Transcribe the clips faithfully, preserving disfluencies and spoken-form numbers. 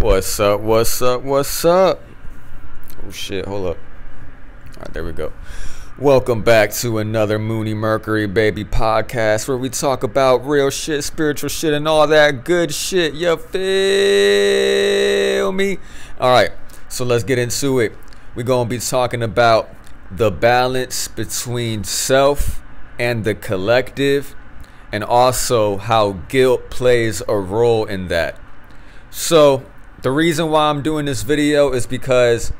What's up, what's up, what's up? Oh shit, hold up. Alright, there we go. Welcome back to another Moony Mercury Baby podcast where we talk about real shit, spiritual shit, and all that good shit. You feel me? Alright, so let's get into it. We're gonna be talking about the balance between self and the collective, and also how guilt plays a role in that. So the reason why I'm doing this video is because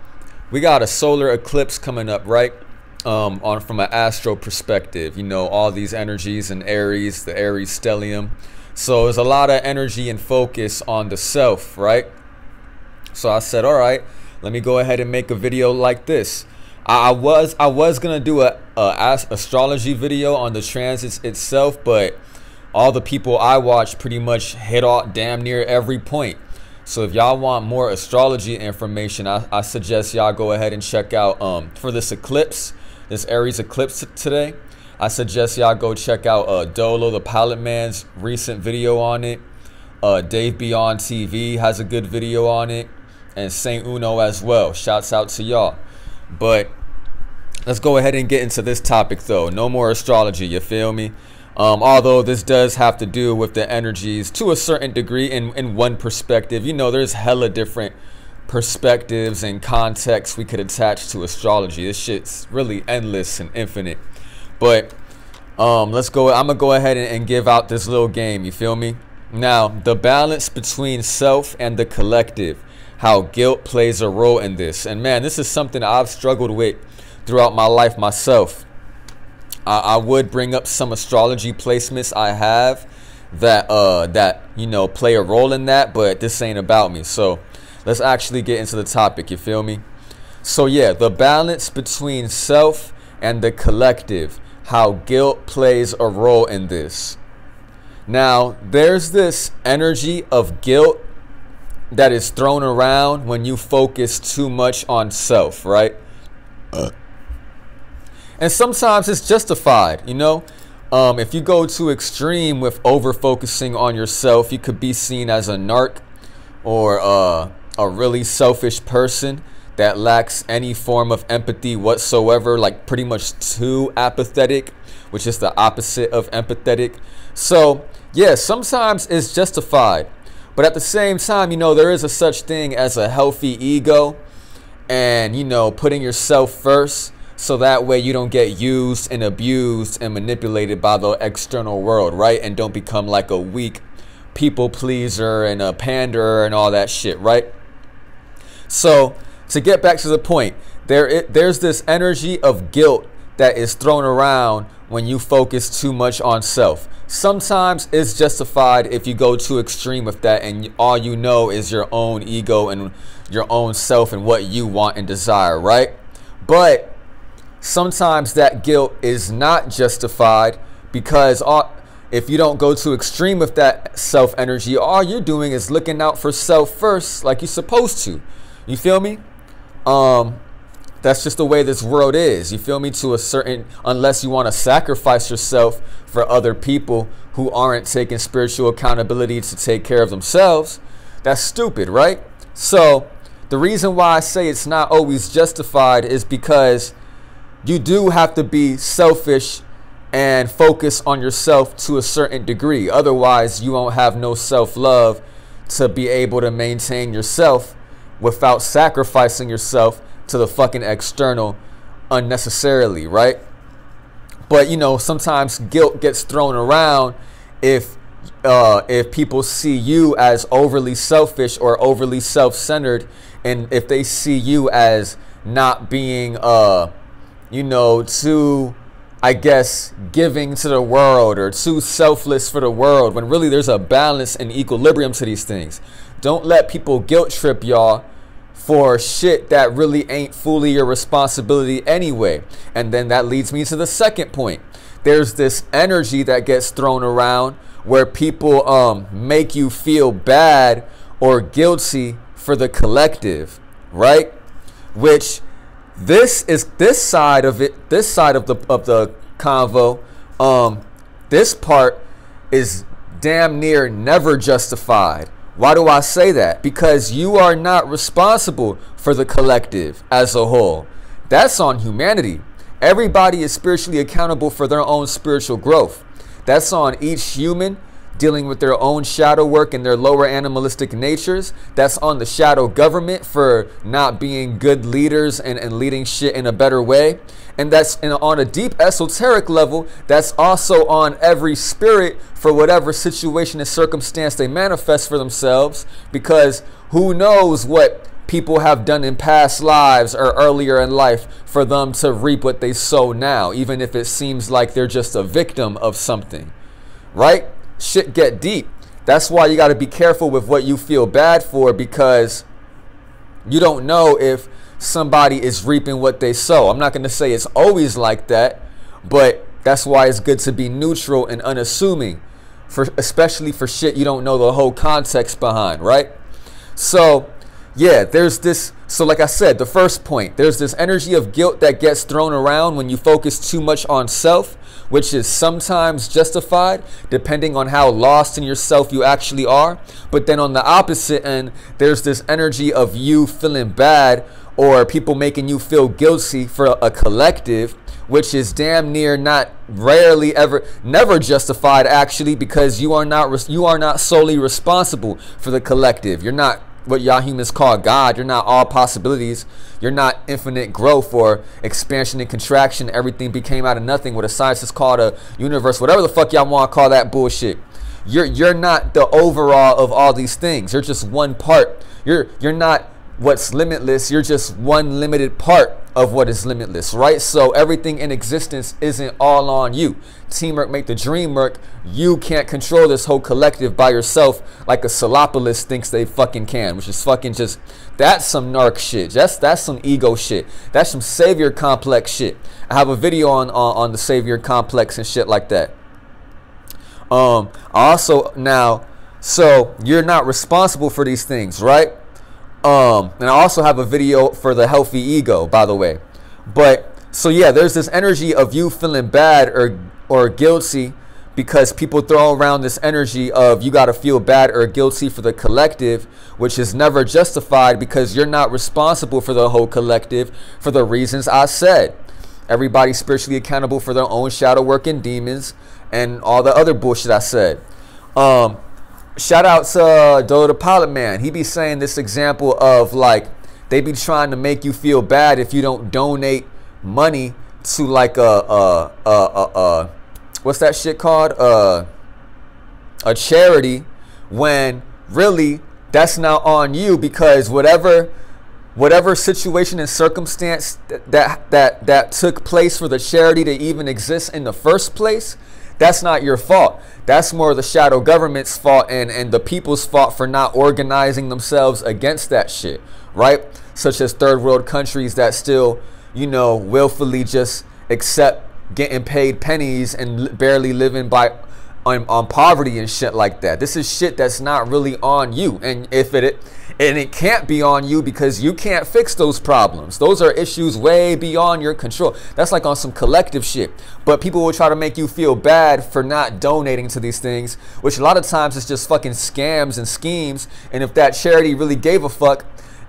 we got a solar eclipse coming up, right? Um, on from an astro perspective, you know, all these energies in Aries, the Aries stellium. So there's a lot of energy and focus on the self, right? So I said, all right, let me go ahead and make a video like this. I was I was gonna do a, a astrology video on the transits itself, but all the people I watch pretty much hit all damn near every point. So if y'all want more astrology information, I, I suggest y'all go ahead and check out um for this eclipse, this Aries eclipse today. I suggest y'all go check out uh, Dolo the Pilot Man's recent video on it. Uh, Dave Beyond T V has a good video on it, and Saint Uno as well. Shouts out to y'all. But let's go ahead and get into this topic though. No more astrology, you feel me? Um, although this does have to do with the energies to a certain degree in, in one perspective. You know, there's hella different perspectives and contexts we could attach to astrology. This shit's really endless and infinite. But um, let's go. I'm going to go ahead and, and give out this little game, you feel me? Now, the balance between self and the collective. How guilt plays a role in this. And man, this is something I've struggled with throughout my life myself. I, I would bring up some astrology placements I have that, uh, that, you know, play a role in that, but this ain't about me. So let's actually get into the topic, you feel me? So yeah, the balance between self and the collective. How guilt plays a role in this. Now, there's this energy of guilt that is thrown around when you focus too much on self, right? Uh. And sometimes it's justified, you know? Um, if you go too extreme with over-focusing on yourself, you could be seen as a narc or uh, a really selfish person that lacks any form of empathy whatsoever, like pretty much too apathetic, which is the opposite of empathetic. So, yeah, sometimes it's justified. But at the same time, you know, there is a such thing as a healthy ego and, you know, putting yourself first so that way you don't get used and abused and manipulated by the external world, right? And don't become like a weak people pleaser and a panderer and all that shit, right? So to get back to the point, there it, there's this energy of guilt that is thrown around when you focus too much on self. Sometimes it's justified if you go too extreme with that and all you know is your own ego and your own self and what you want and desire, right? But sometimes that guilt is not justified because all, if you don't go too extreme with that self energy, all you're doing is looking out for self first like you're supposed to. You feel me? Um, that's just the way this world is. You feel me? To a certain, unless you want to sacrifice yourself for other people who aren't taking spiritual accountability to take care of themselves, that's stupid, right? So the reason why I say it's not always justified is because you do have to be selfish and focus on yourself to a certain degree. Otherwise, you won't have no self-love to be able to maintain yourself without sacrificing yourself to the fucking external unnecessarily, right? But you know, sometimes guilt gets thrown around if uh, if people see you as overly selfish or overly self-centered, and if they see you as not being, uh, you know, too, I guess, giving to the world or too selfless for the world. When really there's a balance and equilibrium to these things. Don't let people guilt trip y'all for shit that really ain't fully your responsibility anyway. And then that leads me to the second point. There's this energy that gets thrown around where people um, make you feel bad or guilty for the collective, right? Which this is this side of it, this side of the of the convo, um, this part is damn near never justified. Why do I say that? Because you are not responsible for the collective as a whole. That's on humanity. Everybody is spiritually accountable for their own spiritual growth. That's on each human dealing with their own shadow work and their lower animalistic natures. That's on the shadow government for not being good leaders and, and leading shit in a better way. And that's and on a deep esoteric level, that's also on every spirit for whatever situation and circumstance they manifest for themselves, because who knows what people have done in past lives or earlier in life for them to reap what they sow now, even if it seems like they're just a victim of something, right? Shit get deep. That's why you got to be careful with what you feel bad for, because you don't know if somebody is reaping what they sow. I'm not going to say it's always like that, but that's why it's good to be neutral and unassuming, for especially for shit you don't know the whole context behind, right? So yeah, there's this. So like I said, the first point, there's this energy of guilt that gets thrown around when you focus too much on self, which is sometimes justified depending on how lost in yourself you actually are. But then on the opposite end, there's this energy of you feeling bad or people making you feel guilty for a collective, which is damn near not rarely ever, never justified actually, because you are not, you are not solely responsible for the collective. You're not what y'all humans call God. You're not all possibilities. You're not infinite growth or expansion and contraction. Everything became out of nothing, what a scientist called a universe, whatever the fuck y'all want to call that bullshit. You're you're not the overall of all these things. You're just one part. You're you're not what's limitless. You're just one limited part of what is limitless, right? So everything in existence isn't all on you. Teamwork make the dream work. You can't control this whole collective by yourself like a salopolist thinks they fucking can, which is fucking just, that's some narc shit. That's, that's some ego shit. That's some savior complex shit. I have a video on, on, on the savior complex and shit like that. Um, also now, so you're not responsible for these things, right? Um, and I also have a video for the healthy ego, by the way. But so yeah, there's this energy of you feeling bad or or guilty, because people throw around this energy of you got to feel bad or guilty for the collective, which is never justified, because you're not responsible for the whole collective for the reasons I said. Everybody's spiritually accountable for their own shadow work and demons and all the other bullshit I said. Um, Shout out to uh, Dodo the Pilot Man. He be saying this example of like they be trying to make you feel bad if you don't donate money to like a uh uh uh what's that shit called uh a charity, when really that's not on you, because whatever whatever situation and circumstance th that that that took place for the charity to even exist in the first place, that's not your fault. That's more the shadow government's fault and, and the people's fault for not organizing themselves against that shit, right? Such as third world countries that still, you know, willfully just accept getting paid pennies and barely living by on, on poverty and shit like that. This is shit that's not really on you. And if it, and it can't be on you, because you can't fix those problems. Those are issues way beyond your control. That's like on some collective shit. But people will try to make you feel bad for not donating to these things, which a lot of times it's just fucking scams and schemes. And if that charity really gave a fuck,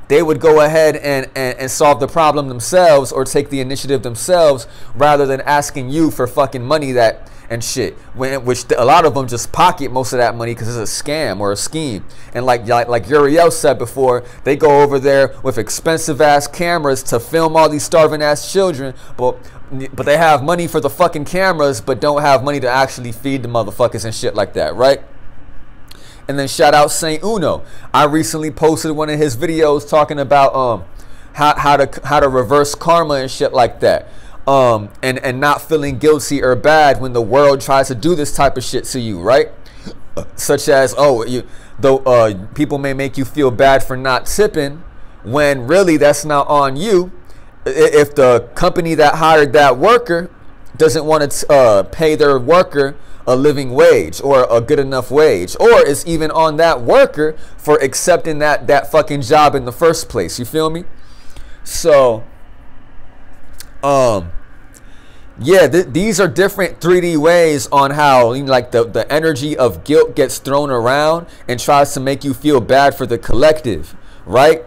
they would go ahead and, and, and solve the problem themselves or take the initiative themselves, rather than asking you for fucking money that and shit, when, which a lot of them just pocket most of that money because it's a scam or a scheme. And like, like like Uriel said before, they go over there with expensive ass cameras to film all these starving ass children, but but they have money for the fucking cameras but don't have money to actually feed the motherfuckers and shit like that, right? And then shout out Saint Uno. I recently posted one of his videos talking about um how, how to how to reverse karma and shit like that. Um, and, and not feeling guilty or bad when the world tries to do this type of shit to you, right? Such as, oh, you, though, uh, people may make you feel bad for not tipping, when really that's not on you. If the company that hired that worker doesn't want to uh, pay their worker a living wage or a good enough wage, or it's even on that worker for accepting that, that fucking job in the first place, you feel me? So... Um, Yeah, th these are different three D ways on how, like, the, the energy of guilt gets thrown around and tries to make you feel bad for the collective, right?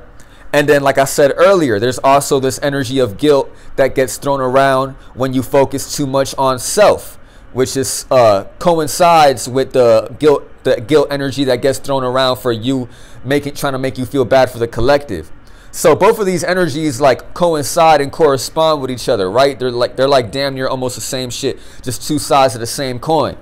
And then, like I said earlier, there's also this energy of guilt that gets thrown around when you focus too much on self, which is uh, coincides with the guilt, the guilt energy that gets thrown around for you making, trying to make you feel bad for the collective. So both of these energies like coincide and correspond with each other, right? They're like they're like damn near almost the same shit, just two sides of the same coin.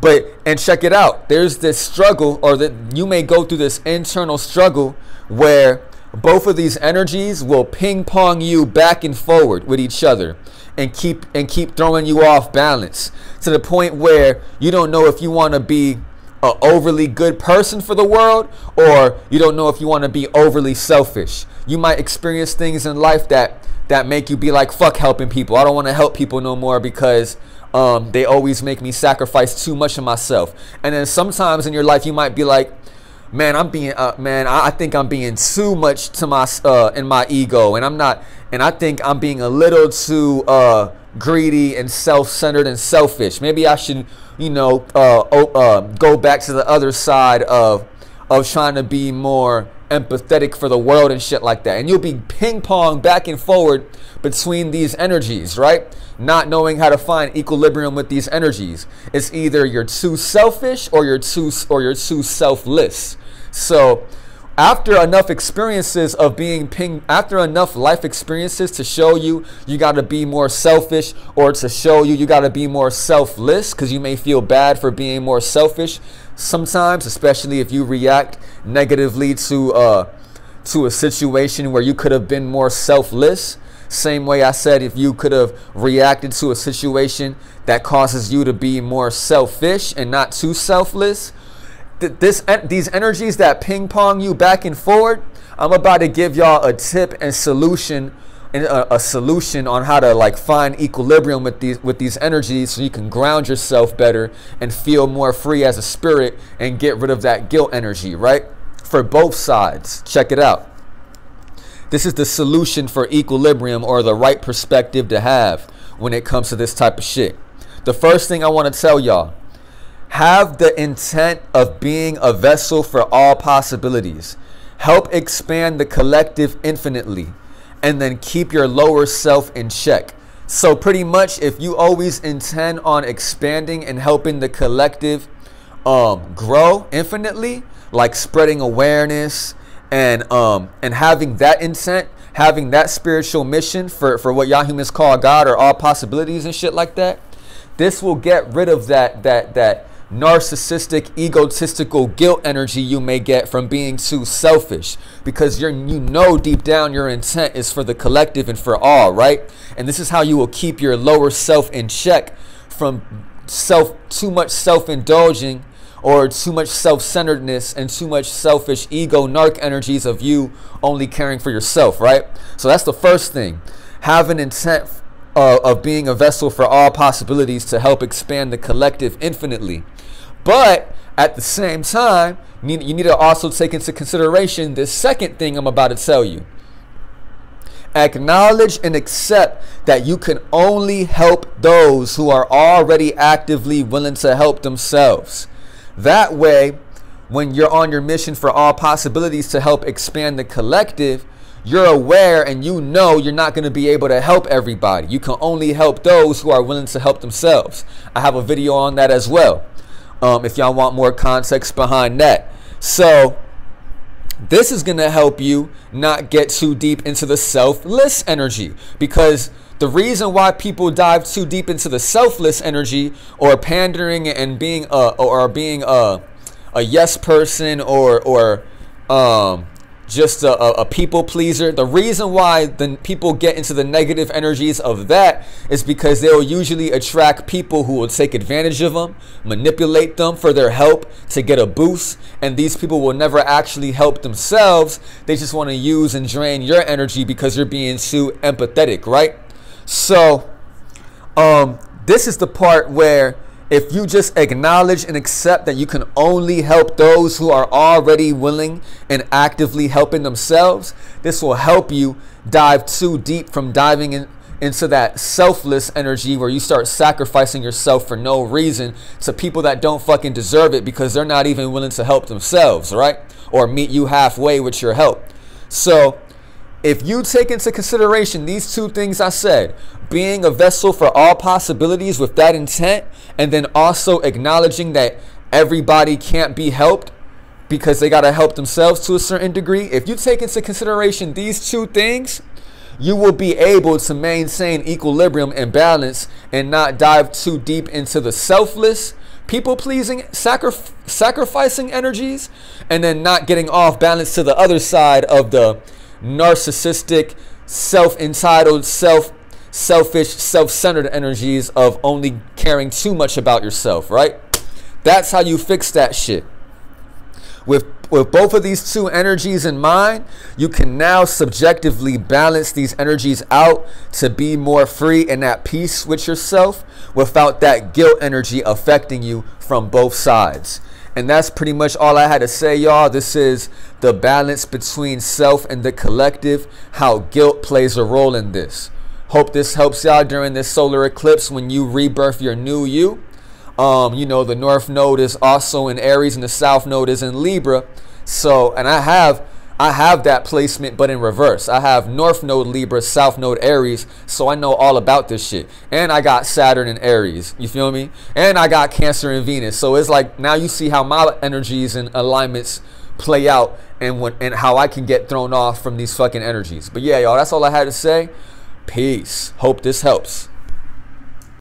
But and check it out, there's this struggle, or that you may go through this internal struggle where both of these energies will ping pong you back and forward with each other, and keep and keep throwing you off balance to the point where you don't know if you want to be an overly good person for the world, or you don't know if you want to be overly selfish. You might experience things in life that that make you be like, fuck helping people, I don't want to help people no more because um, they always make me sacrifice too much of myself. And then sometimes in your life you might be like, man, I'm being uh, man I think I'm being too much to my uh, in my ego, and I'm not and I think I'm being a little too uh, greedy and self-centered and selfish. Maybe I should, you know, uh, uh, go back to the other side of of trying to be more empathetic for the world and shit like that. And you'll be ping-pong back and forward between these energies, right? Not knowing how to find equilibrium with these energies. It's either you're too selfish or you're too or you're too selfless. So after enough experiences of being ping, after enough life experiences to show you you got to be more selfish, or to show you you got to be more selfless, because you may feel bad for being more selfish sometimes, especially if you react negatively to uh, to a situation where you could have been more selfless. Same way I said, if you could have reacted to a situation that causes you to be more selfish and not too selfless. This, these energies that ping pong you back and forward, I'm about to give y'all a tip and solution, and a, a solution on how to like find equilibrium with these with these energies, so you can ground yourself better and feel more free as a spirit and get rid of that guilt energy, right? For both sides, check it out. This is the solution for equilibrium, or the right perspective to have when it comes to this type of shit. The first thing I want to tell y'all: have the intent of being a vessel for all possibilities. Help expand the collective infinitely, and then keep your lower self in check. So pretty much, if you always intend on expanding and helping the collective um, grow infinitely, like spreading awareness and um, and having that intent, having that spiritual mission for, for what y'all humans call God or all possibilities and shit like that, this will get rid of that that that narcissistic, egotistical guilt energy you may get from being too selfish, because you're you know deep down your intent is for the collective and for all, right? And this is how you will keep your lower self in check from self too much self-indulging, or too much self-centeredness and too much selfish ego narc energies of you only caring for yourself, right? So that's the first thing. Have an intent Uh, of being a vessel for all possibilities to help expand the collective infinitely. But at the same time, you need, you need to also take into consideration this second thing I'm about to tell you. Acknowledge and accept that you can only help those who are already actively willing to help themselves. That way, when you're on your mission for all possibilities to help expand the collective, you're aware and you know you're not going to be able to help everybody. You can only help those who are willing to help themselves. I have a video on that as well, um, if y'all want more context behind that. So this is going to help you not get too deep into the selfless energy, because the reason why people dive too deep into the selfless energy, or pandering and being a, or being a, a yes person, or or um just a, a people pleaser. The reason why the people get into the negative energies of that is because they'll usually attract people who will take advantage of them, manipulate them for their help to get a boost, and these people will never actually help themselves. They just want to use and drain your energy because you're being too empathetic, right? So um, this is the part where, if you just acknowledge and accept that you can only help those who are already willing and actively helping themselves, this will help you dive too deep from diving in into that selfless energy where you start sacrificing yourself for no reason to people that don't fucking deserve it because they're not even willing to help themselves, right? Or meet you halfway with your help. So if you take into consideration these two things I said, being a vessel for all possibilities with that intent, and then also acknowledging that everybody can't be helped because they got to help themselves to a certain degree. If you take into consideration these two things, you will be able to maintain equilibrium and balance and not dive too deep into the selfless, people-pleasing, sacri sacrificing energies, and then not getting off balance to the other side of the narcissistic, self-entitled, self selfish, self-centered energies of only caring too much about yourself, right? That's how you fix that shit. With, with both of these two energies in mind, you can now subjectively balance these energies out to be more free and at peace with yourself without that guilt energy affecting you from both sides. And that's pretty much all I had to say, y'all. This is the balance between self and the collective, how guilt plays a role in this. Hope this helps y'all during this solar eclipse when you rebirth your new you. Um, you know, the North Node is also in Aries and the South Node is in Libra. So, and I have, I have that placement, but in reverse. I have North Node Libra, South Node Aries. So I know all about this shit. And I got Saturn in Aries. You feel me? And I got Cancer in Venus. So it's like, now you see how my energies and alignments play out and when, and how I can get thrown off from these fucking energies. But yeah, y'all, that's all I had to say. Peace. Hope this helps.